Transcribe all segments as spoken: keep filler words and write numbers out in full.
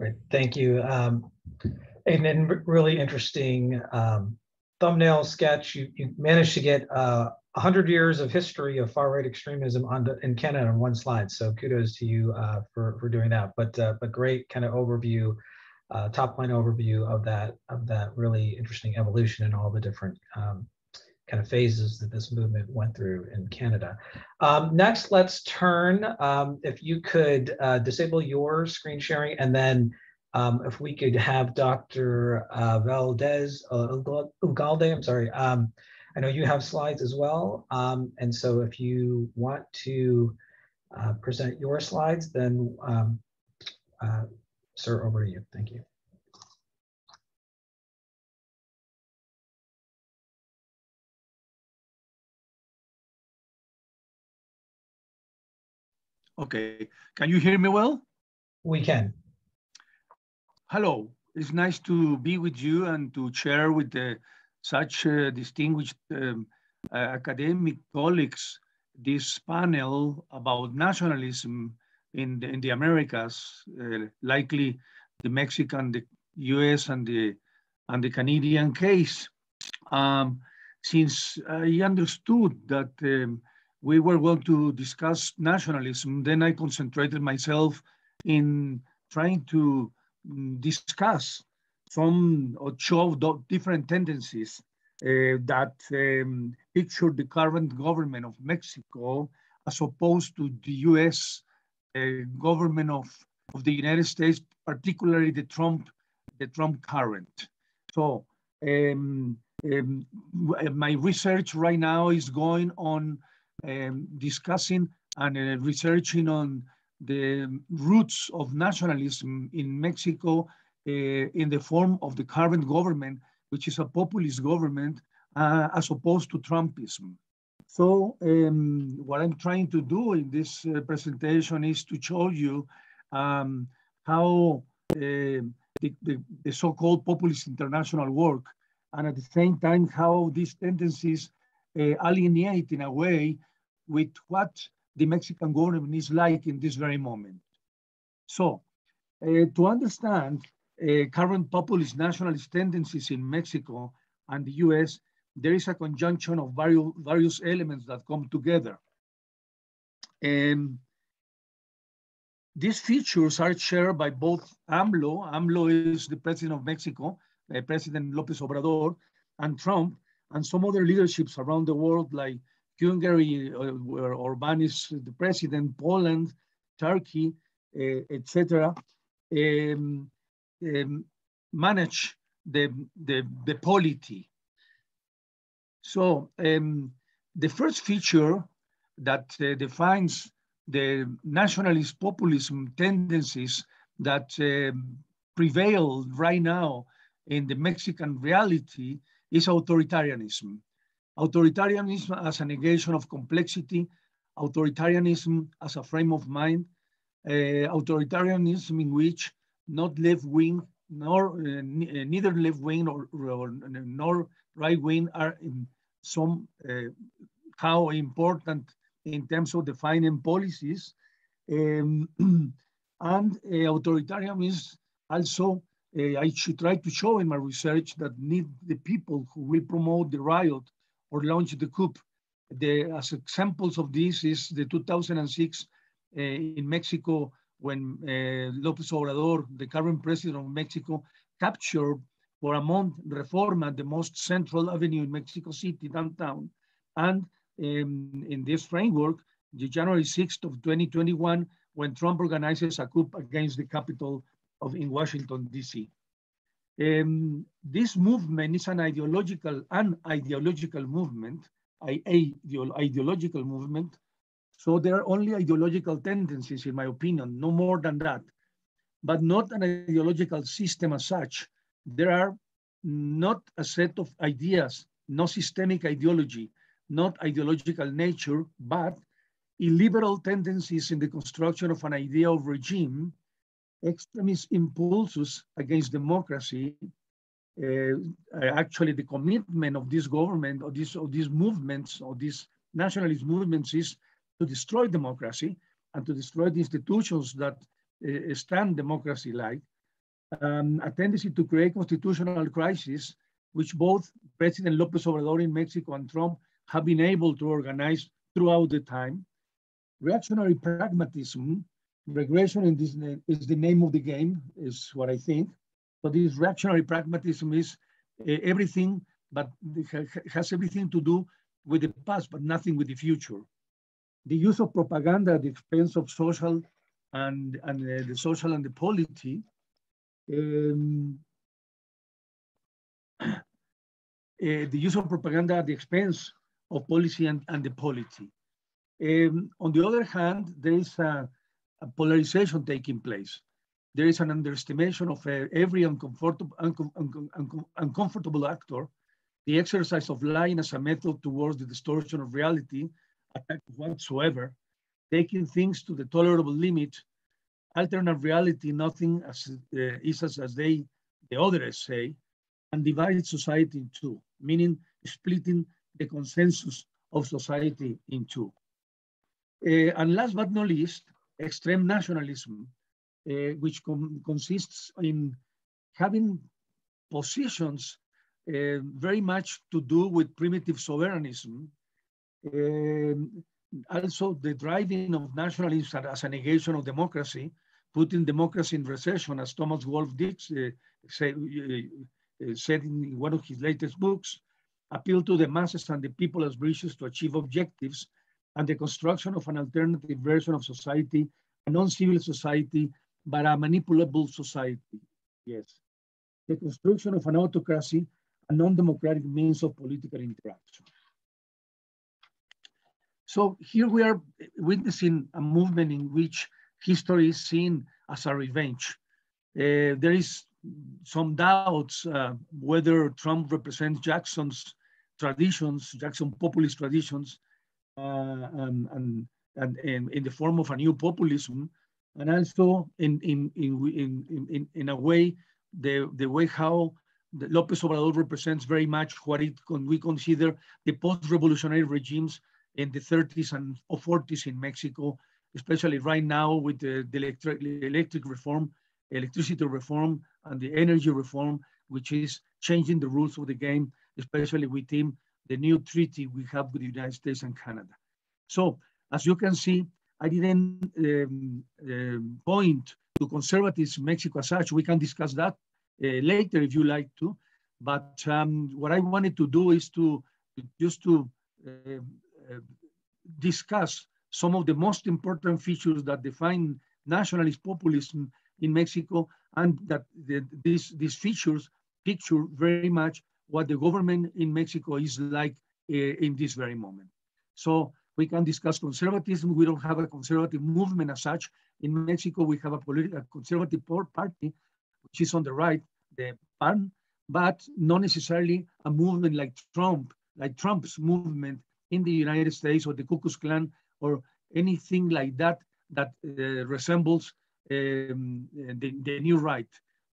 Great, thank you. Um, and then really interesting um, thumbnail sketch. You, you managed to get uh, one hundred years of history of far-right extremism on the, in Canada on one slide. So kudos to you uh, for, for doing that. But uh, but great kind of overview, uh, top line overview of that, of that really interesting evolution and all the different um, kind of phases that this movement went through in Canada. Um, next, let's turn, um, if you could uh, disable your screen sharing, and then um, if we could have Doctor Uh, Valdez uh, Ugalde, I'm sorry, um, I know you have slides as well. Um, and so if you want to uh, present your slides, then um, uh, sir, over to you, thank you. Okay, can you hear me well? We can. Hello, it's nice to be with you and to share with the, such uh, distinguished um, uh, academic colleagues this panel about nationalism in the, in the Americas, uh, likely the Mexican, the U S, and the, and the Canadian case. Um, since I understood that um, we were going to discuss nationalism, then I concentrated myself in trying to discuss some or show different tendencies uh, that um, picture the current government of Mexico as opposed to the U S uh, government of, of the United States, particularly the Trump, the Trump current. So um, um, my research right now is going on Um, discussing and uh, researching on the roots of nationalism in Mexico uh, in the form of the current government, which is a populist government, uh, as opposed to Trumpism. So um, what I'm trying to do in this uh, presentation is to show you um, how uh, the, the, the so-called populist international work, and at the same time, how these tendencies uh, alienate in a way with what the Mexican government is like in this very moment. So uh, to understand uh, current populist nationalist tendencies in Mexico and the U S, there is a conjunction of various, various elements that come together. And these features are shared by both AMLO, AMLO is the president of Mexico, uh, President López Obrador, and Trump, and some other leaderships around the world like Hungary, uh, where Orban is the president, Poland, Turkey, uh, et cetera, um, um, manage the, the, the polity. So um, the first feature that uh, defines the nationalist populism tendencies that uh, prevail right now in the Mexican reality is authoritarianism. Authoritarianism as a negation of complexity, authoritarianism as a frame of mind, uh, authoritarianism in which not left-wing, nor uh, neither left-wing nor, nor right-wing are in some uh, how important in terms of defining policies. Um, and uh, authoritarianism also, uh, I should try to show in my research that need the people who will promote the riot or launch the coup. The, as examples of this is the two thousand six uh, in Mexico, when uh, López Obrador, the current president of Mexico, captured for a month Reforma, the most central avenue in Mexico City, downtown. And um, in this framework, the January sixth of twenty twenty-one, when Trump organizes a coup against the capital of in Washington, D C. Um, this movement is an ideological, an ideological movement, I, a, ideological movement. So there are only ideological tendencies, in my opinion, no more than that, but not an ideological system as such. There are not a set of ideas, no systemic ideology, not ideological nature, but illiberal tendencies in the construction of an idea of regime, extremist impulses against democracy. Uh, actually, the commitment of this government or this, of these movements or these nationalist movements is to destroy democracy and to destroy the institutions that uh, stand democracy-like. um, a tendency to create constitutional crises, which both President López Obrador in Mexico and Trump have been able to organize throughout the time. Reactionary pragmatism, regression in this is the name of the game, is what I think. But this reactionary pragmatism is uh, everything, but has everything to do with the past, but nothing with the future. The use of propaganda at the expense of social and, and uh, the social and the polity. Um, uh, the use of propaganda at the expense of policy and, and the polity. Um, on the other hand, there is a, a polarization taking place. There is an underestimation of uh, every uncomfortable, uncom uncom uncom uncomfortable actor, the exercise of lying as a method towards the distortion of reality, attack whatsoever, taking things to the tolerable limit, alternate reality, nothing as, uh, is as, as they, the others say, and divide society in two, meaning splitting the consensus of society in two. Uh, and last but not least, extreme nationalism, uh, which com consists in having positions uh, very much to do with primitive sovereignty. Um, also the driving of nationalism as a negation of democracy, putting democracy in recession, as Thomas Wolfe Dix uh, say, uh, said in one of his latest books, appeal to the masses and the people as bridges to achieve objectives, and the construction of an alternative version of society, a non-civil society, but a manipulable society, yes. The construction of an autocracy, a non-democratic means of political interaction. So here we are witnessing a movement in which history is seen as a revenge. Uh, there is some doubts uh, whether Trump represents Jackson's traditions, Jackson populist traditions, uh, and, and, and, and in the form of a new populism, and also in, in, in, in, in, in a way, the, the way how the López Obrador represents very much what it can, we consider the post-revolutionary regimes in the thirties and forties in Mexico, especially right now with the, the electric, electric reform, electricity reform, and the energy reform, which is changing the rules of the game, especially within the new treaty we have with the United States and Canada. So, as you can see, I didn't um, um, point to conservatism in Mexico as such. We can discuss that uh, later if you like to. But um, what I wanted to do is to just to uh, Uh, discuss some of the most important features that define nationalist populism in Mexico, and that the, these, these features picture very much what the government in Mexico is like uh, in this very moment. So we can discuss conservatism. We don't have a conservative movement as such. In Mexico, we have a, a conservative party, which is on the right, the PAN, but not necessarily a movement like Trump, like Trump's movement in the United States, or the Ku Klux Klan, or anything like that that uh, resembles um, the, the new right,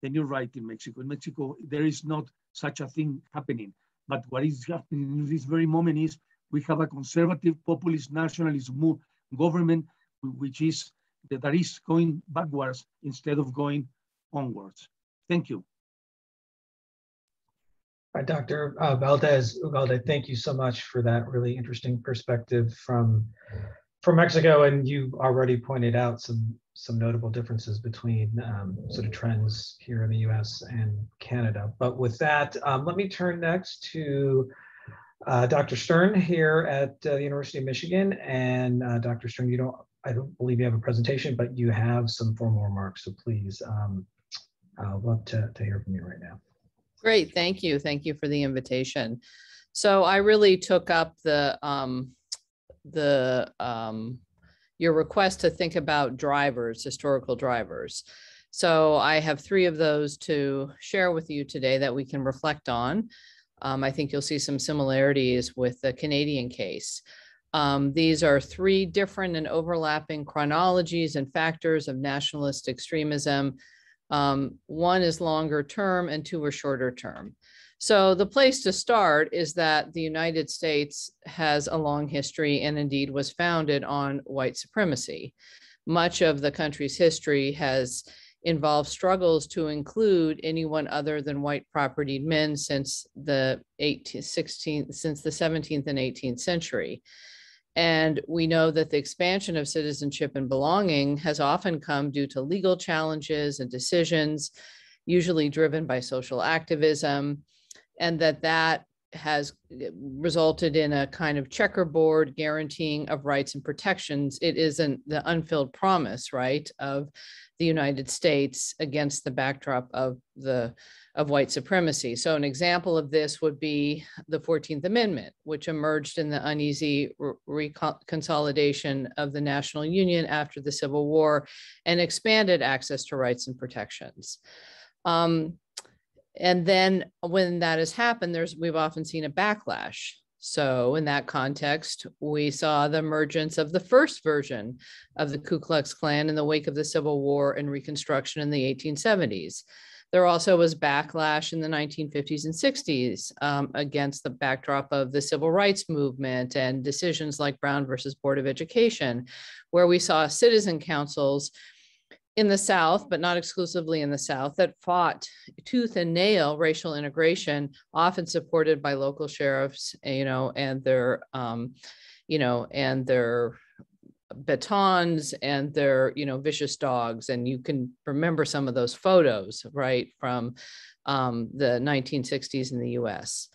the new right in Mexico. In Mexico, there is not such a thing happening. But what is happening in this very moment is we have a conservative, populist, nationalist move, government, which is that is going backwards instead of going onwards. Thank you. Doctor Uh, Valdez Ugalde, thank you so much for that really interesting perspective from, from Mexico. And you already pointed out some, some notable differences between um, sort of trends here in the U S and Canada. But with that, um, let me turn next to uh, Doctor Stern here at uh, the University of Michigan. And uh, Doctor Stern, you don't, I don't believe you have a presentation, but you have some formal remarks. So please, um, I'd love to, to hear from you right now. Great, thank you. Thank you for the invitation. So I really took up the, um, the um, your request to think about drivers, historical drivers. So I have three of those to share with you today that we can reflect on. Um, I think you'll see some similarities with the Canadian case. Um, these are three different and overlapping chronologies and factors of nationalist extremism. Um, one is longer term and two are shorter term. So the place to start is that the United States has a long history and indeed was founded on white supremacy. Much of the country's history has involve struggles to include anyone other than white propertied men since the eighteenth, sixteenth, since the seventeenth and eighteenth century. And we know that the expansion of citizenship and belonging has often come due to legal challenges and decisions, usually driven by social activism, and that that has resulted in a kind of checkerboard guaranteeing of rights and protections. It isn't the unfilled promise, right, of the United States against the backdrop of the of white supremacy. So an example of this would be the fourteenth Amendment, which emerged in the uneasy reconsolidation of the National Union after the Civil War and expanded access to rights and protections. Um, And then when that has happened, there's, we've often seen a backlash. So in that context, we saw the emergence of the first version of the Ku Klux Klan in the wake of the Civil War and Reconstruction in the eighteen seventies. There also was backlash in the nineteen fifties and sixties um, against the backdrop of the civil rights movement and decisions like Brown versus Board of Education, where we saw citizen councils in the South, but not exclusively in the South, that fought tooth and nail racial integration, often supported by local sheriffs, you know, and their, um, you know, and their batons and their, you know, vicious dogs. And you can remember some of those photos, right, from um, the nineteen sixties in the U S.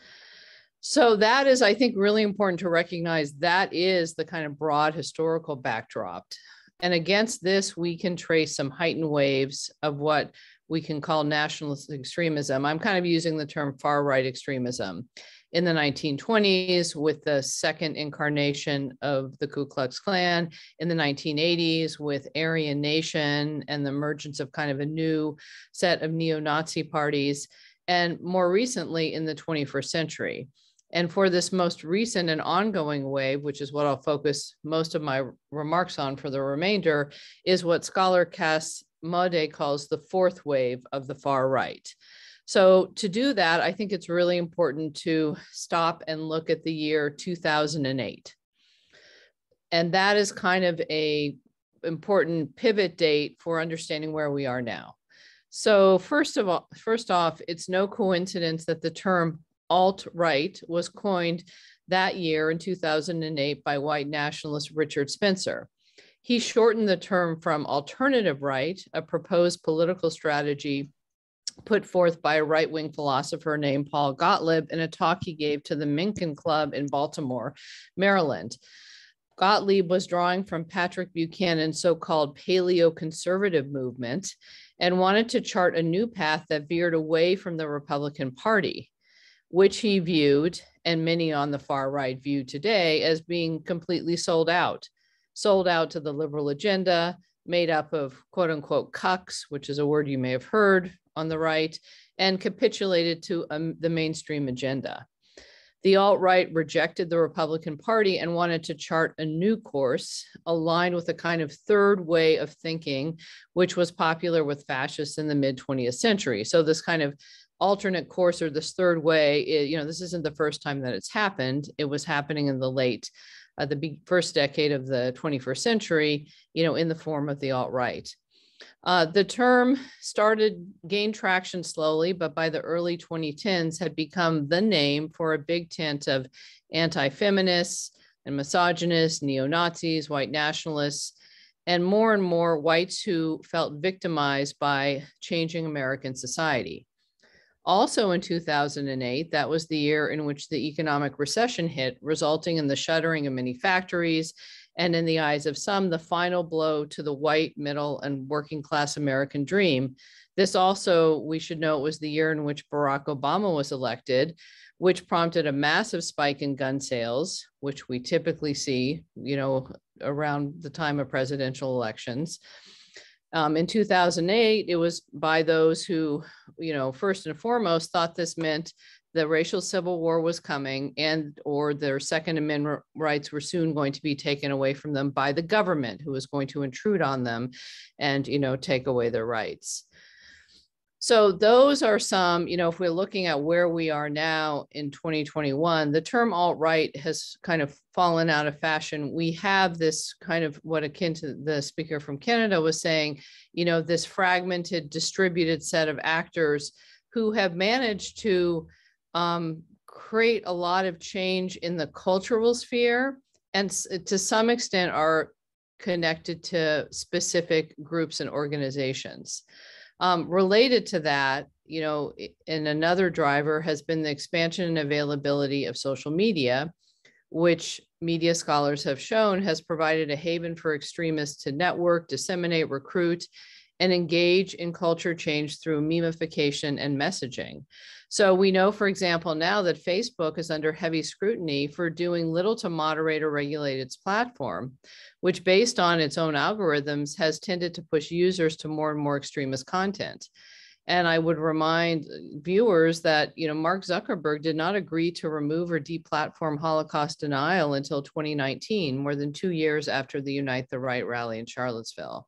So that is, I think, really important to recognize. That is the kind of broad historical backdrop. And against this, we can trace some heightened waves of what we can call nationalist extremism. I'm kind of using the term far-right extremism. In the nineteen twenties, with the second incarnation of the Ku Klux Klan, in the nineteen eighties, with Aryan Nation and the emergence of kind of a new set of neo-Nazi parties, and more recently in the twenty-first century. And for this most recent and ongoing wave, which is what I'll focus most of my remarks on for the remainder, is what scholar Cas Mudde calls the fourth wave of the far right. So to do that, I think it's really important to stop and look at the year two thousand eight. And that is kind of a important pivot date for understanding where we are now. So first of all, first off, it's no coincidence that the term alt-right was coined that year in two thousand eight by white nationalist Richard Spencer. He shortened the term from alternative right, a proposed political strategy put forth by a right-wing philosopher named Paul Gottlieb in a talk he gave to the Mencken Club in Baltimore, Maryland. Gottlieb was drawing from Patrick Buchanan's so-called paleo-conservative movement and wanted to chart a new path that veered away from the Republican Party, which he viewed, and many on the far right view today, as being completely sold out, sold out to the liberal agenda, made up of quote unquote cucks, which is a word you may have heard on the right, and capitulated to um, the mainstream agenda. The alt-right rejected the Republican Party and wanted to chart a new course aligned with a kind of third way of thinking, which was popular with fascists in the mid twentieth century. So this kind of alternate course, or this third way, it, you know, this isn't the first time that it's happened. It was happening in the late, uh, the big first decade of the twenty-first century, you know, in the form of the alt-right. Uh, the term started, gained traction slowly, but by the early twenty tens had become the name for a big tent of anti-feminists and misogynists, neo-Nazis, white nationalists, and more and more whites who felt victimized by changing American society. Also in two thousand eight, that was the year in which the economic recession hit, resulting in the shuttering of many factories, and in the eyes of some, the final blow to the white, middle, and working class American dream. This also, we should note, was the year in which Barack Obama was elected, which prompted a massive spike in gun sales, which we typically see, you know, around the time of presidential elections. Um, in two thousand eight, it was by those who, you know, first and foremost thought this meant the racial civil war was coming, and or their Second Amendment rights were soon going to be taken away from them by the government, who was going to intrude on them and, you know, take away their rights. So those are some, you know, if we're looking at where we are now in twenty twenty-one, the term alt-right has kind of fallen out of fashion. We have this kind of what akin to the speaker from Canada was saying, you know, this fragmented, distributed set of actors who have managed to um, create a lot of change in the cultural sphere, and to some extent are connected to specific groups and organizations. Um, related to that, you know, and another driver has been the expansion and availability of social media, which media scholars have shown has provided a haven for extremists to network, disseminate, recruit, and engage in culture change through memification and messaging. So we know, for example, now that Facebook is under heavy scrutiny for doing little to moderate or regulate its platform, which based on its own algorithms has tended to push users to more and more extremist content. And I would remind viewers that, you know, Mark Zuckerberg did not agree to remove or deplatform Holocaust denial until twenty nineteen, more than two years after the Unite the Right rally in Charlottesville.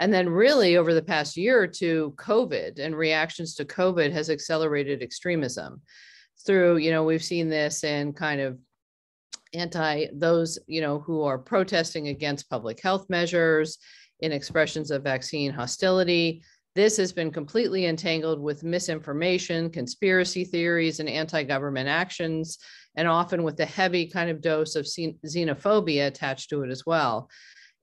And then really over the past year or two, COVID and reactions to COVID has accelerated extremism through, you know, we've seen this in kind of anti those, you know, who are protesting against public health measures, in expressions of vaccine hostility. This has been completely entangled with misinformation, conspiracy theories, and anti-government actions, and often with the heavy kind of dose of xenophobia attached to it as well.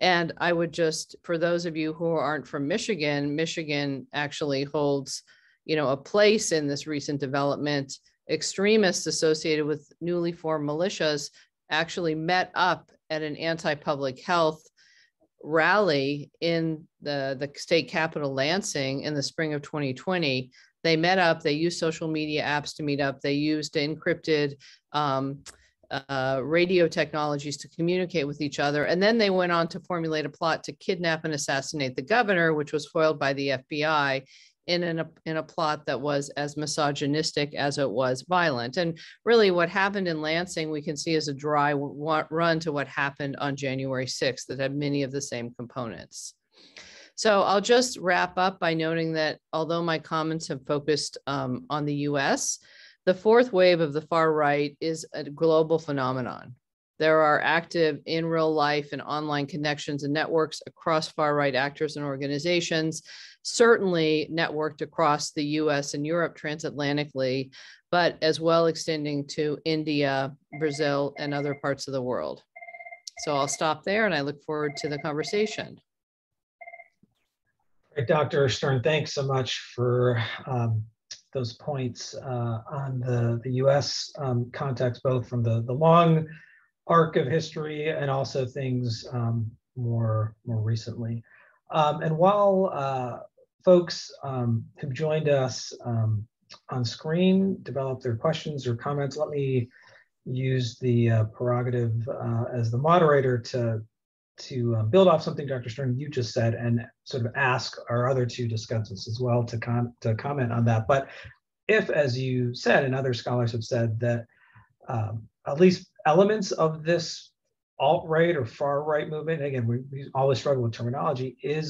And I would just, for those of you who aren't from Michigan, Michigan actually holds, you know, a place in this recent development. Extremists associated with newly formed militias actually met up at an anti-public health rally in the, the state capital, Lansing, in the spring of twenty twenty. They met up, they used social media apps to meet up, they used encrypted um, Uh, radio technologies to communicate with each other. And then they went on to formulate a plot to kidnap and assassinate the governor, which was foiled by the F B I in, an, in a plot that was as misogynistic as it was violent. And really what happened in Lansing, we can see as a dry run to what happened on January sixth that had many of the same components. So I'll just wrap up by noting that although my comments have focused um, on the U S, the fourth wave of the far right is a global phenomenon. There are active in real life and online connections and networks across far right actors and organizations, certainly networked across the U S and Europe transatlantically, but as well extending to India, Brazil, and other parts of the world. So I'll stop there and I look forward to the conversation. Great, Doctor Stern, thanks so much for um... those points uh, on the, the U S um, context, both from the, the long arc of history and also things um, more, more recently. Um, and while uh, folks um, who've joined us um, on screen develop their questions or comments, let me use the uh, prerogative uh, as the moderator to, to uh, build off something, Doctor Stern, you just said, and sort of ask our other two discussants as well to, com to comment on that. But if, as you said, and other scholars have said, that um, at least elements of this alt-right or far-right movement, again, we, we always struggle with terminology, is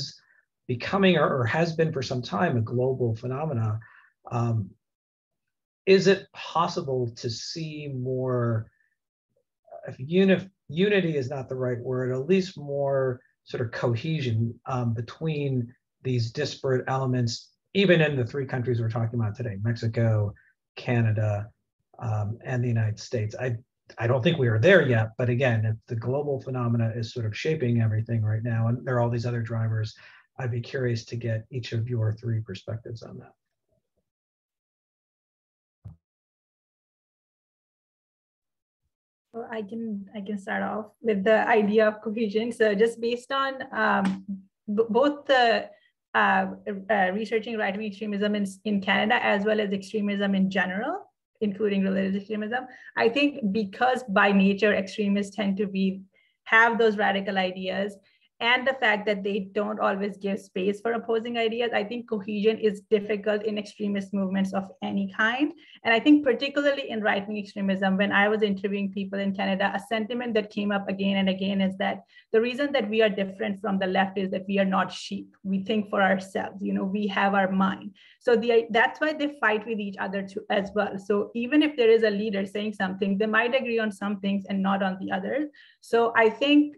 becoming or, or has been for some time a global phenomena, um, is it possible to see more, if unif unity is not the right word, at least more sort of cohesion um, between these disparate elements, even in the three countries we're talking about today, Mexico, Canada, um, and the United States. I, I don't think we are there yet, but again, if the global phenomena is sort of shaping everything right now, and there are all these other drivers, I'd be curious to get each of your three perspectives on that. Well, I can I can start off with the idea of cohesion. So just based on um, both the uh, uh, researching right-wing extremism in, in Canada as well as extremism in general, including religious extremism, I think because by nature extremists tend to be have those radical ideas and the fact that they don't always give space for opposing ideas. I think cohesion is difficult in extremist movements of any kind. And I think particularly in right-wing extremism, when I was interviewing people in Canada, a sentiment that came up again and again is that the reason that we are different from the left is that we are not sheep. We think for ourselves, you know, we have our mind. So the, that's why they fight with each other too, as well. So even if there is a leader saying something, they might agree on some things and not on the others. So I think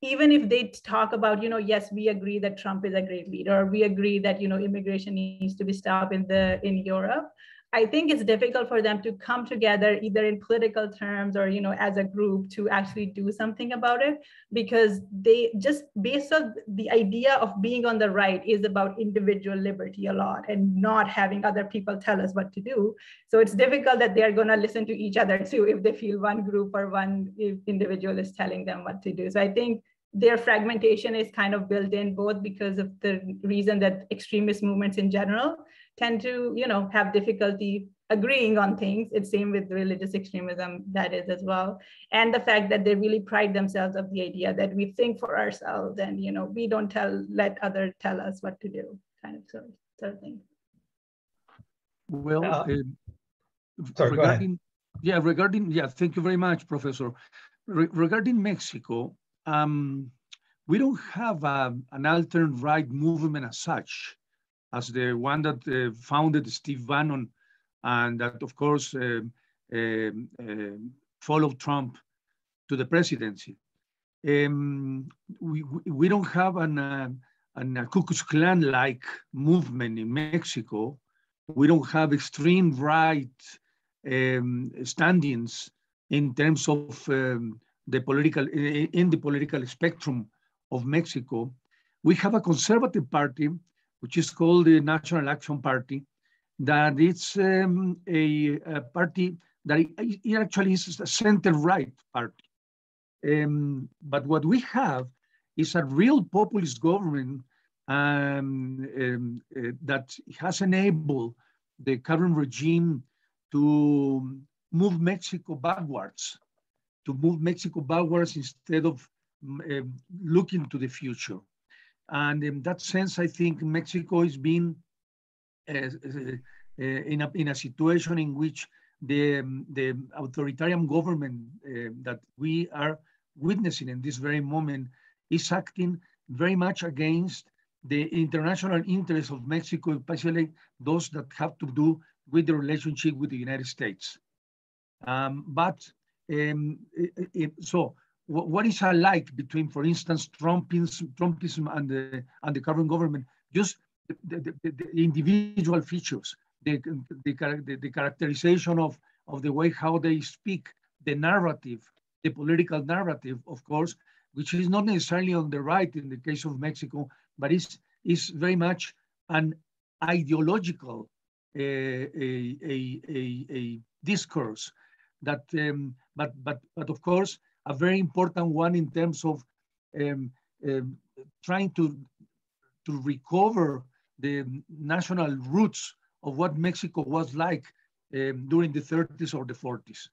even if they talk about, you know, yes, we agree that Trump is a great leader, or we agree that, you know, immigration needs to be stopped in the in Europe, I think it's difficult for them to come together either in political terms or, you know, as a group to actually do something about it, because they just based on the idea of being on the right is about individual liberty a lot and not having other people tell us what to do. So it's difficult that they're going to listen to each other too if they feel one group or one individual is telling them what to do. So I think their fragmentation is kind of built in both because of the reason that extremist movements in general tend to, you know, have difficulty agreeing on things. It's same with religious extremism, that is as well. And the fact that they really pride themselves of the idea that we think for ourselves and, you know, we don't tell, let others tell us what to do, kind of sort, sort of thing. Well, uh, sorry, regarding, yeah, regarding, yeah, thank you very much, Professor. Re regarding Mexico, um, we don't have a, an alternate right movement as such, as the one that uh, founded Steve Bannon, and that, of course, uh, uh, uh, followed Trump to the presidency. Um, we, we don't have an, uh, an a Ku Klux Klan-like movement in Mexico. We don't have extreme right um, standings in terms of um, the political, in the political spectrum of Mexico. We have a conservative party which is called the National Action Party, that it's um, a, a party that it, it actually is a center-right party. Um, but what we have is a real populist government um, um, uh, that has enabled the current regime to move Mexico backwards, to move Mexico backwards instead of uh, looking to the future. And in that sense, I think Mexico is being uh, uh, in, a, in a situation in which the, um, the authoritarian government uh, that we are witnessing in this very moment is acting very much against the international interests of Mexico, especially those that have to do with the relationship with the United States. Um, but um, it, it, so, what is alike between, for instance, Trumpism, Trumpism and, the, and the current government? Just the, the, the individual features, the, the, the, the characterization of, of the way how they speak, the narrative, the political narrative, of course, which is not necessarily on the right in the case of Mexico, but is is very much an ideological uh, a, a, a, a discourse that, um, but, but, but of course, a very important one in terms of um, um, trying to, to recover the national roots of what Mexico was like um, during the thirties or the forties.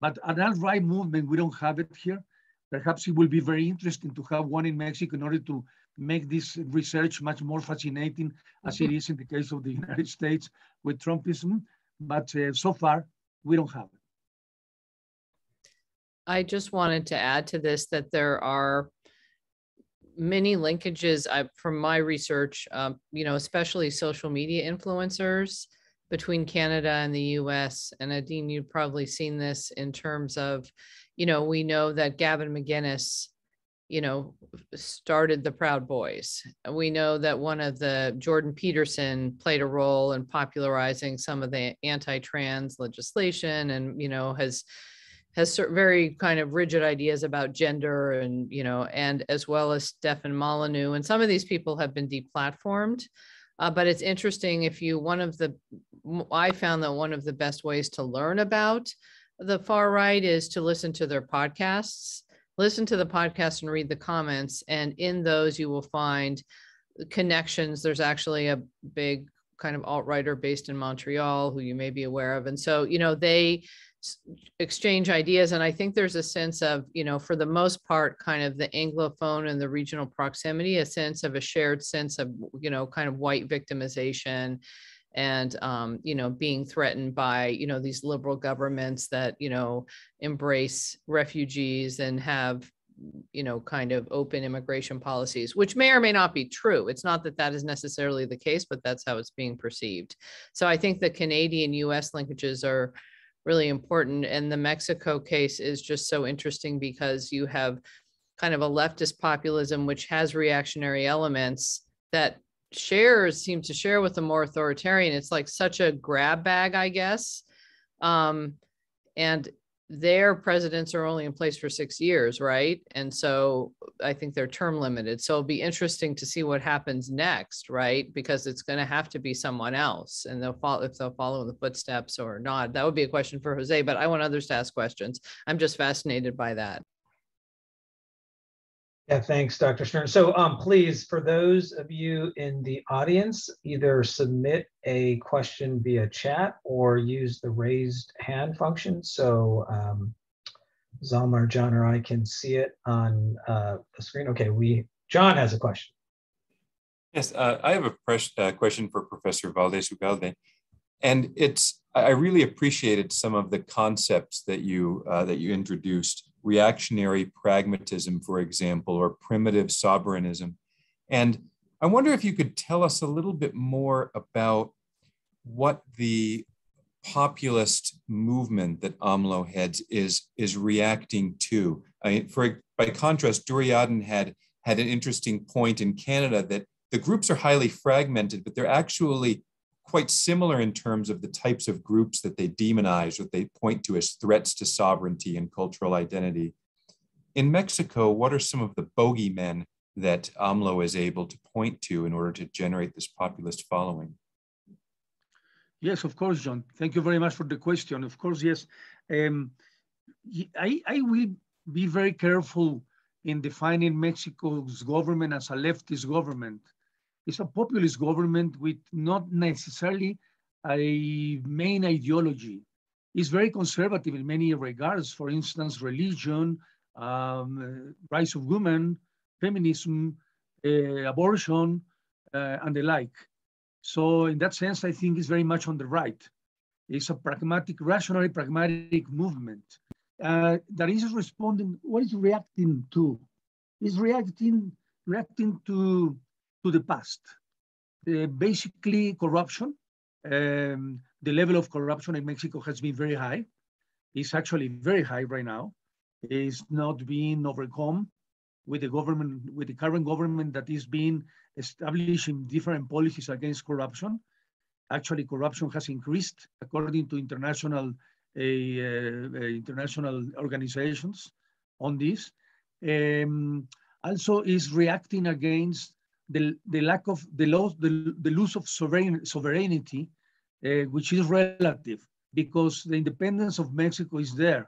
But an alt-right movement, we don't have it here. Perhaps it will be very interesting to have one in Mexico in order to make this research much more fascinating as it is in the case of the United States with Trumpism. But uh, so far, we don't have it. I just wanted to add to this that there are many linkages I, from my research, um, you know, especially social media influencers between Canada and the U S. And Adine, you've probably seen this in terms of, you know, we know that Gavin McInnes, you know, started the Proud Boys. We know that one of the Jordan Peterson played a role in popularizing some of the anti-trans legislation and, you know, has has certain very kind of rigid ideas about gender and, you know, and as well as Stefan Molyneux. And some of these people have been deplatformed, uh, but it's interesting if you, one of the, I found that one of the best ways to learn about the far right is to listen to their podcasts, listen to the podcasts and read the comments. And in those you will find connections. There's actually a big kind of alt-writer based in Montreal who you may be aware of. And so, you know, they, exchange ideas. And I think there's a sense of, you know, for the most part, kind of the Anglophone and the regional proximity, a sense of a shared sense of, you know, kind of white victimization and, um, you know, being threatened by, you know, these liberal governments that, you know, embrace refugees and have, you know, kind of open immigration policies, which may or may not be true. It's not that that is necessarily the case, but that's how it's being perceived. So I think the Canadian U S linkages are really important. And the Mexico case is just so interesting because you have kind of a leftist populism, which has reactionary elements that shares, seem to share with the more authoritarian. It's like such a grab bag, I guess. Um, and their presidents are only in place for six years, right? And so I think they're term limited. So it'll be interesting to see what happens next, right? Because it's going to have to be someone else, and they'll follow, if they'll follow in the footsteps or not. That would be a question for Jose, but I want others to ask questions. I'm just fascinated by that. Yeah, thanks, Doctor Stern. So um, please, for those of you in the audience, either submit a question via chat or use the raised hand function. So um, Zalmar, John, or I can see it on uh, the screen. Okay, we John has a question. Yes, uh, I have a pres uh, question for Professor Valdez Ugalde, and it's I really appreciated some of the concepts that you uh, that you introduced. Reactionary pragmatism, for example, or primitive sovereignism. And I wonder if you could tell us a little bit more about what the populist movement that AMLO heads is, is reacting to. I mean, for, by contrast, Duryodhan had, had an interesting point in Canada that the groups are highly fragmented, but they're actually quite similar in terms of the types of groups that they demonize, that they point to as threats to sovereignty and cultural identity. In Mexico, what are some of the bogeymen that AMLO is able to point to in order to generate this populist following? Yes, of course, John. Thank you very much for the question. Of course, yes. Um, I, I will be very careful in defining Mexico's government as a leftist government. It's a populist government with not necessarily a main ideology. It's very conservative in many regards. For instance, religion, um, rights of women, feminism, uh, abortion, uh, and the like. So in that sense, I think it's very much on the right. It's a pragmatic, rationally pragmatic movement uh, that is responding, what is reacting to? It's reacting, reacting to to the past. Uh, basically corruption, um, the level of corruption in Mexico has been very high. It's actually very high right now. It's not being overcome with the government, with the current government that is being establishing different policies against corruption. Actually, corruption has increased according to international, uh, uh, international organizations on this. Um, also is reacting against The, the lack of the loss, the, the loss of sovereign, sovereignty, uh, which is relative because the independence of Mexico is there.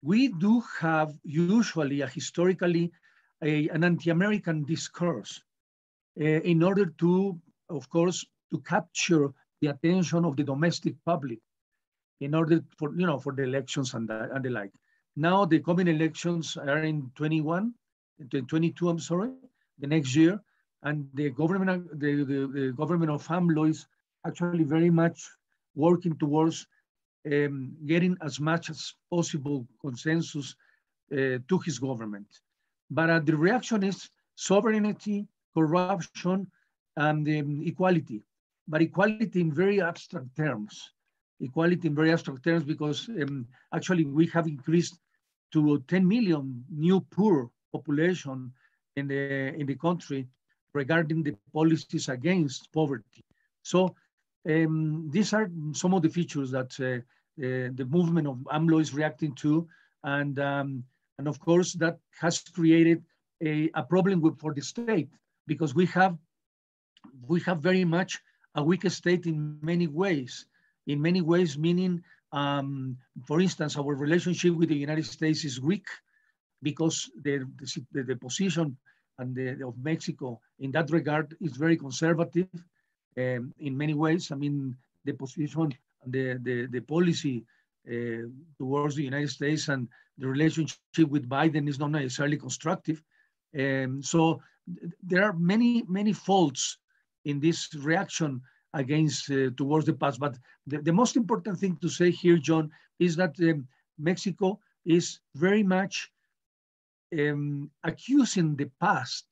We do have usually a historically a, an anti-American discourse uh, in order to, of course, to capture the attention of the domestic public in order for, you know, for the elections and the, and the like. Now the coming elections are in twenty-one, twenty-two, I'm sorry, the next year. And the government, the, the, the government of AMLO is actually very much working towards um, getting as much as possible consensus uh, to his government. But uh, the reaction is sovereignty, corruption, and um, equality. But equality in very abstract terms. Equality in very abstract terms because um, actually we have increased to ten million new poor population in the, in the country regarding the policies against poverty. So um, these are some of the features that uh, uh, the movement of AMLO is reacting to. And, um, and of course, that has created a, a problem with, for the state because we have, we have very much a weak state in many ways. In many ways, meaning, um, for instance, our relationship with the United States is weak because the, the, the position and the, of Mexico in that regard is very conservative um, in many ways. I mean, the position, the, the, the policy uh, towards the United States, and the relationship with Biden is not necessarily constructive. Um, so th there are many, many faults in this reaction against uh, towards the past. But the, the most important thing to say here, John, is that um, Mexico is very much um, accusing the past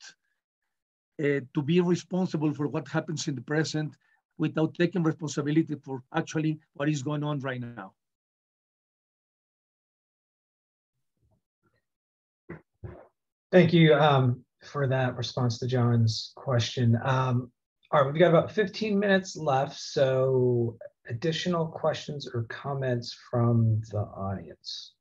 uh, to be responsible for what happens in the present, without taking responsibility for actually what is going on right now. Thank you um, for that response to John's question. Um, all right, we've got about fifteen minutes left, so additional questions or comments from the audience.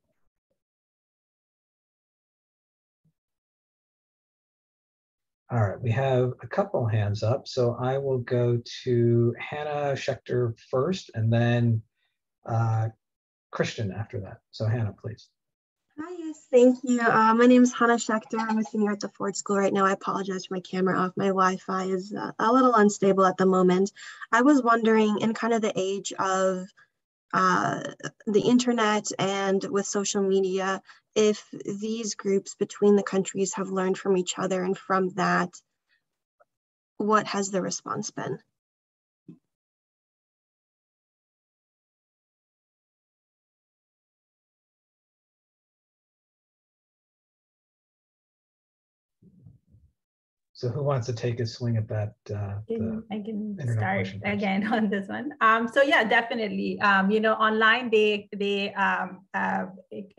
All right, we have a couple hands up, so I will go to Hannah Schechter first, and then uh, Christian after that. So Hannah, please. Hi, yes, thank you. Uh, my name is Hannah Schechter. I'm a senior at the Ford School right now. I apologize for my camera off. My Wi-Fi is uh, a little unstable at the moment. I was wondering, in kind of the age of uh, the internet and with social media, if these groups between the countries have learned from each other, and from that, what has the response been? So who wants to take a swing at that? Uh, I can start again on this one. Um, so yeah, definitely. Um, you know, online they they um, uh,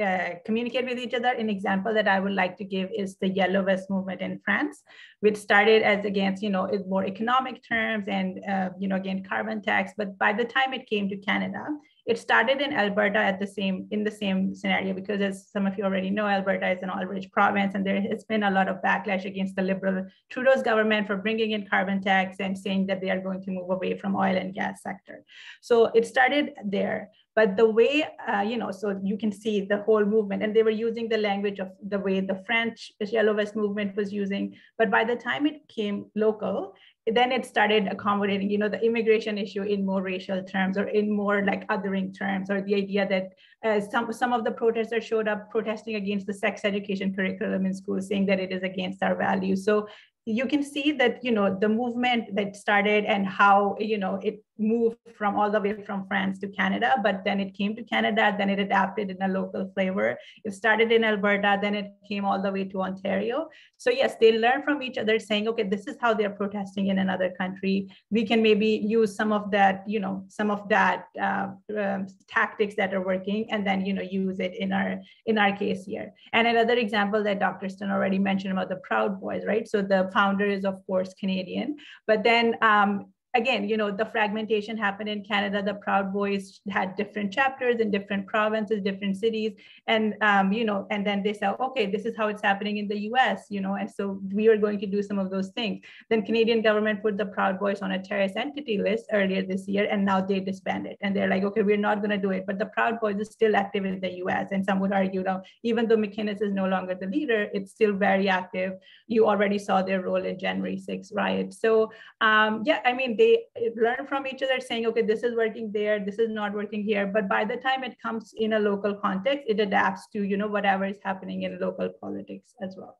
uh, communicate with each other. An example that I would like to give is the Yellow Vest movement in France, which started as against, you know, more economic terms and, uh, you know, again, carbon tax. But by the time it came to Canada, it started in Alberta at the same in the same scenario, because as some of you already know, Alberta is an oil-rich province, and there has been a lot of backlash against the Liberal Trudeau's government for bringing in carbon tax and saying that they are going to move away from oil and gas sector. So it started there. But the way, uh, you know, so you can see the whole movement, and they were using the language of the way the French Yellow Vest movement was using. But by the time it came local, then it started accommodating, you know, the immigration issue in more racial terms or in more like othering terms, or the idea that uh, some, some of the protesters showed up protesting against the sex education curriculum in schools, saying that it is against our values. So you can see that, you know, the movement that started and how, you know, it moved from all the way from France to Canada, but then it came to Canada, then it adapted in a local flavor. It started in Alberta, then it came all the way to Ontario. So yes, they learn from each other, saying, okay, this is how they're protesting in another country. We can maybe use some of that, you know, some of that uh, um, tactics that are working, and then, you know, use it in our, in our case here. And another example that Doctor Stone already mentioned about the Proud Boys, right? So the founder is of course Canadian, but then, um, again, you know, the fragmentation happened in Canada. The Proud Boys had different chapters in different provinces, different cities. And, um, you know, and then they said, okay, this is how it's happening in the U S, you know, and so we are going to do some of those things. Then Canadian government put the Proud Boys on a terrorist entity list earlier this year, and now they disbanded. And they're like, okay, we're not gonna do it. But the Proud Boys is still active in the U S. And some would argue, now, even though McInnes is no longer the leader, it's still very active. You already saw their role in January sixth riots. So um, yeah, I mean, they They learn from each other, saying, okay, this is working there, this is not working here. But by the time it comes in a local context, it adapts to, you know, whatever is happening in local politics as well.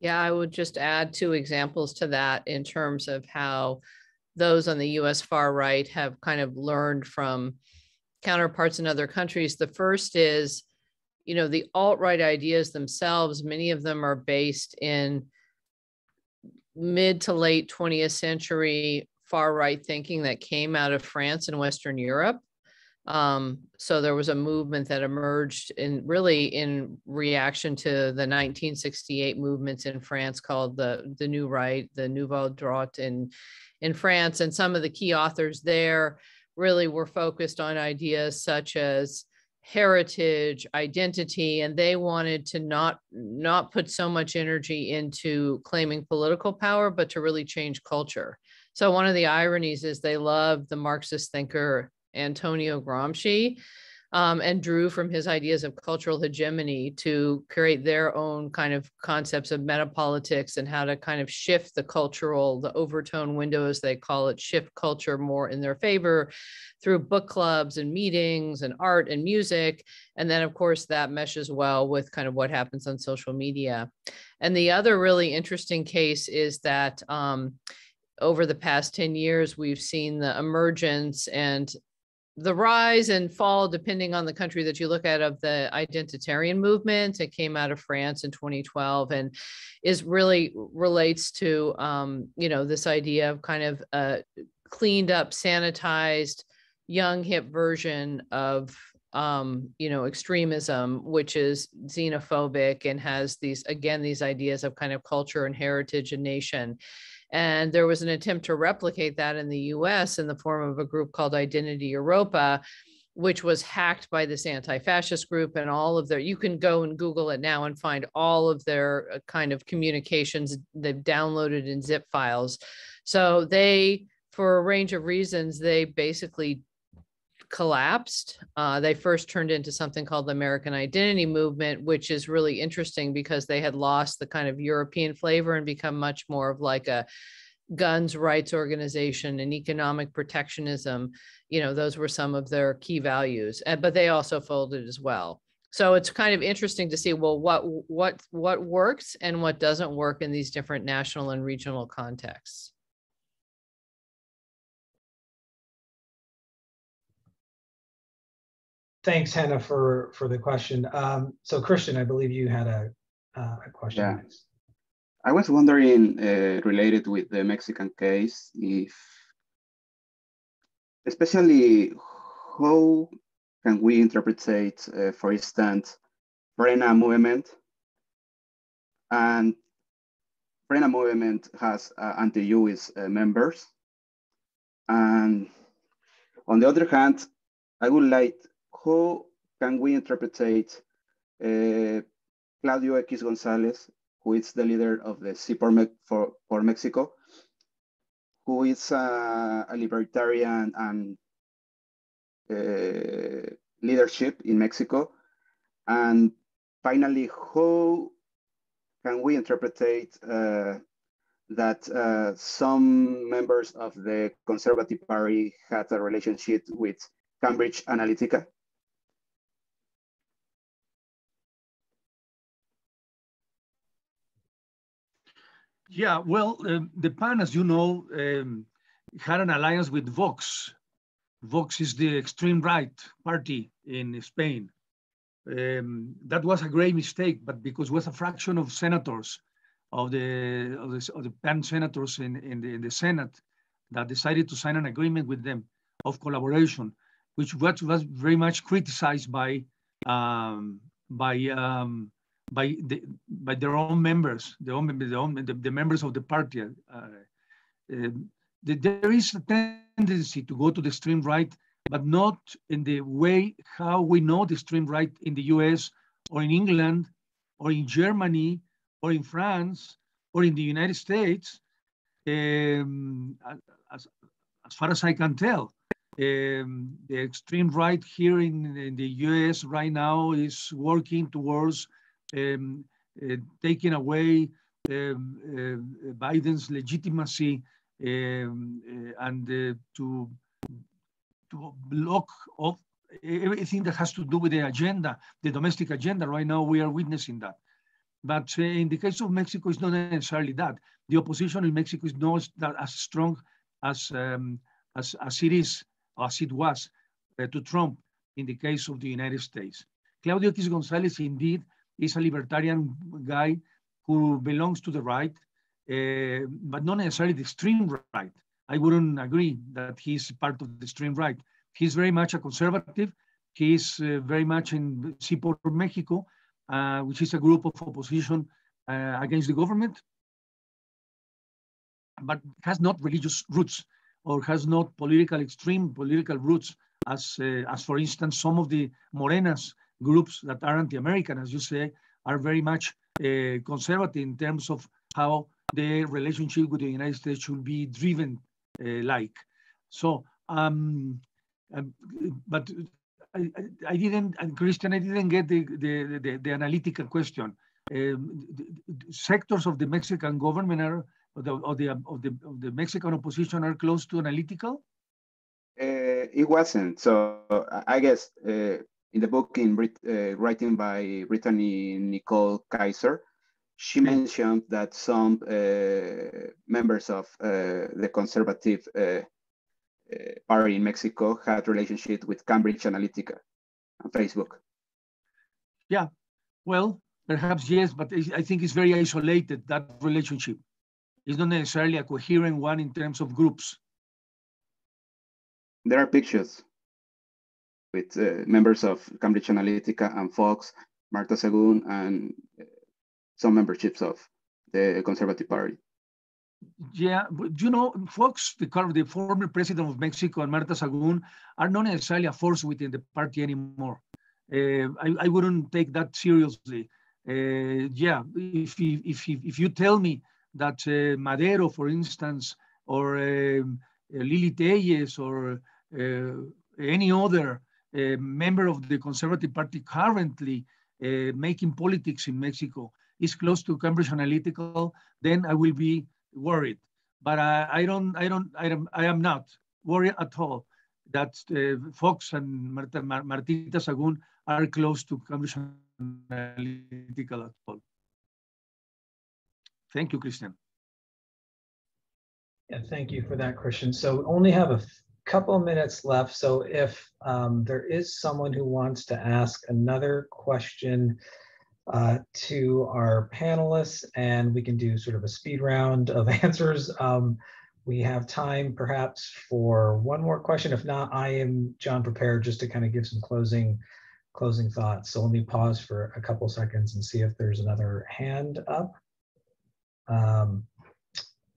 Yeah, I would just add two examples to that in terms of how those on the U S far right have kind of learned from counterparts in other countries. The first is, you know, the alt-right ideas themselves, many of them are based in mid to late twentieth century far-right thinking that came out of France and Western Europe. Um, so there was a movement that emerged in really in reaction to the nineteen sixty-eight movements in France called the, the New Right, the Nouveau Droit in, in France. And some of the key authors there really were focused on ideas such as heritage, identity, and they wanted to not not put so much energy into claiming political power, but to really change culture. So one of the ironies is they loved the Marxist thinker Antonio Gramsci, um, and drew from his ideas of cultural hegemony to create their own kind of concepts of metapolitics and how to kind of shift the cultural, the overtone windows, they call it, shift culture more in their favor through book clubs and meetings and art and music. And then of course that meshes well with kind of what happens on social media. And the other really interesting case is that um, over the past ten years, we've seen the emergence and the rise and fall, depending on the country that you look at, of the identitarian movement. It came out of France in twenty twelve and is really relates to, um, you know, this idea of kind of a cleaned up, sanitized, young, hip version of um, you know, extremism, which is xenophobic and has these, again, these ideas of kind of culture and heritage and nation. And there was an attempt to replicate that in the U S in the form of a group called Identity Europa, which was hacked by this anti-fascist group and all of their, you can go and Google it now and find all of their kind of communications they've downloaded in zip files. So they, for a range of reasons, they basically collapsed. Uh, they first turned into something called the American identity movement, which is really interesting because they had lost the kind of European flavor and become much more of like a guns rights organization and economic protectionism. You know, those were some of their key values, but they also folded as well. So it's kind of interesting to see, well, what, what, what works and what doesn't work in these different national and regional contexts. Thanks, Hannah, for, for the question. Um, so, Christian, I believe you had a, uh, a question. Yeah. I was wondering, uh, related with the Mexican case, if, especially, how can we interpret, uh, for instance, Morena movement? And Morena movement has uh, anti-U S uh, members. And on the other hand, I would like, how can we interpret uh, Claudio X González, who is the leader of the C four Mexico, who is uh, a libertarian and uh, leadership in Mexico? And finally, how can we interpret uh, that uh, some members of the Conservative Party had a relationship with Cambridge Analytica? Yeah, well, uh, the PAN, as you know, um, had an alliance with Vox. Vox is the extreme right party in Spain. Um, that was a great mistake, but because it was a fraction of senators, of the, of the, of the PAN senators in, in, the, in the Senate, that decided to sign an agreement with them of collaboration, which was, was very much criticized by, um, by, um, By, the, by their own members, the, own, the, own, the, the members of the party. Uh, uh, the, there is a tendency to go to the extreme right, but not in the way how we know the extreme right in the U S or in England or in Germany or in France or in the United States, um, as, as far as I can tell. Um, the extreme right here in, in the U S right now is working towards Um, uh, taking away um, uh, Biden's legitimacy um, uh, and uh, to, to block off everything that has to do with the agenda, the domestic agenda. Right now, we are witnessing that. But uh, in the case of Mexico, it's not necessarily that. The opposition in Mexico is not as strong as, um, as, as it is, as it was uh, to Trump in the case of the United States. Claudio X González, indeed, is a libertarian guy who belongs to the right, uh, but not necessarily the extreme right. I wouldn't agree that he's part of the extreme right. He's very much a conservative. He's uh, very much in C four Mexico, uh, which is a group of opposition uh, against the government, but has not religious roots or has not political, extreme political roots as, uh, as for instance, some of the Morenas groups that are anti-American, as you say, are very much uh, conservative in terms of how their relationship with the United States should be driven uh, like. So, um, um, but I, I didn't, Christian, I didn't get the, the, the, the analytical question. Um, the, the sectors of the Mexican government are, or the, or the, of the, of the Mexican opposition are close to analytical? Uh, it wasn't. So I guess uh, in the book in Brit uh, writing by Brittany Nicole Kaiser, she mentioned that some uh, members of uh, the conservative uh, party in Mexico had relationship with Cambridge Analytica and Facebook. Yeah, well, perhaps yes, but I think it's very isolated, that relationship. It's not necessarily a coherent one in terms of groups. There are pictures with uh, members of Cambridge Analytica and Fox, Marta Sahagún, and some memberships of the Conservative Party. Yeah, but you know, Fox, the, the former president of Mexico, and Marta Sahagún are not necessarily a force within the party anymore. Uh, I, I wouldn't take that seriously. Uh, yeah, if you, if, you, if you tell me that uh, Madero, for instance, or um, Lili Tellez, or uh, any other uh, member of the Conservative Party currently uh, making politics in Mexico is close to Cambridge Analytica, then I will be worried, but I, I don't, I don't, I am, I am not worried at all that uh, Fox and Marta, Mar Martita Sahagún are close to Cambridge Analytica at all. Thank you, Christian. Yeah, thank you for that, Christian. So we only have a couple of minutes left. So if um, there is someone who wants to ask another question Uh, to our panelists, and we can do sort of a speed round of answers. Um, we have time perhaps for one more question. If not, I am, John, prepared just to kind of give some closing, closing thoughts. So let me pause for a couple seconds and see if there's another hand up. Um,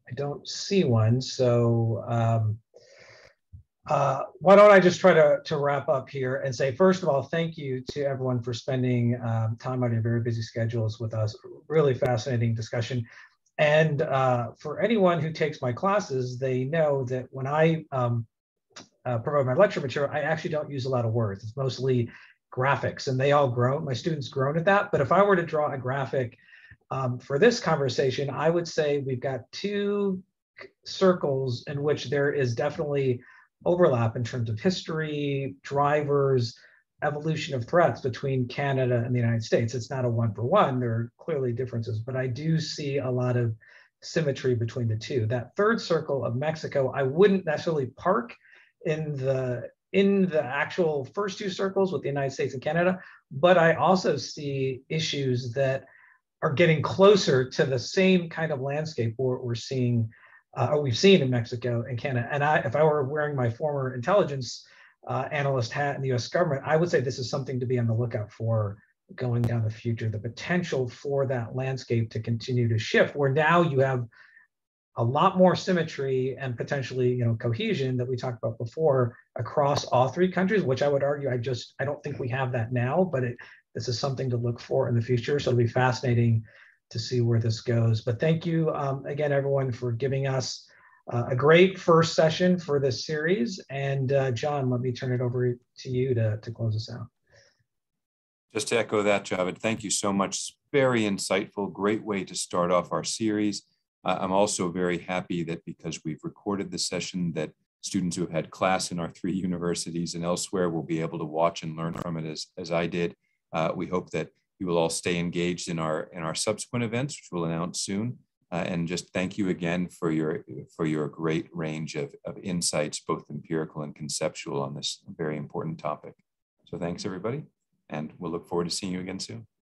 I don't see one, so um, Uh, why don't I just try to, to wrap up here and say, first of all, thank you to everyone for spending um, time on your very busy schedules with us. Really fascinating discussion. And uh, for anyone who takes my classes, they know that when I um, uh, provide my lecture material, I actually don't use a lot of words. It's mostly graphics, and they all groan. My students groan at that. But if I were to draw a graphic um, for this conversation, I would say we've got two circles in which there is definitely overlap in terms of history, drivers, evolution of threats between Canada and the United States. It's not a one for one, there are clearly differences, but I do see a lot of symmetry between the two. That third circle of Mexico, I wouldn't necessarily park in the, in the actual first two circles with the United States and Canada, but I also see issues that are getting closer to the same kind of landscape we're, we're seeing Uh, or we've seen in Mexico and Canada. And I, if I were wearing my former intelligence uh, analyst hat in the U S government, I would say this is something to be on the lookout for going down the future, the potential for that landscape to continue to shift, where now you have a lot more symmetry and potentially, you know, cohesion that we talked about before across all three countries, which I would argue, I just, I don't think we have that now, but it, this is something to look for in the future. So it'll be fascinating to see where this goes. But thank you um, again, everyone, for giving us uh, a great first session for this series. And uh, John, let me turn it over to you to, to close us out. Just to echo that, Javed, thank you so much. Very insightful, great way to start off our series. Uh, I'm also very happy that because we've recorded the session, that students who have had class in our three universities and elsewhere will be able to watch and learn from it as, as I did. Uh, we hope that you will all stay engaged in our in our subsequent events, which we'll announce soon. Uh, and just thank you again for your for your great range of, of insights, both empirical and conceptual, on this very important topic. So thanks, everybody, and we'll look forward to seeing you again soon.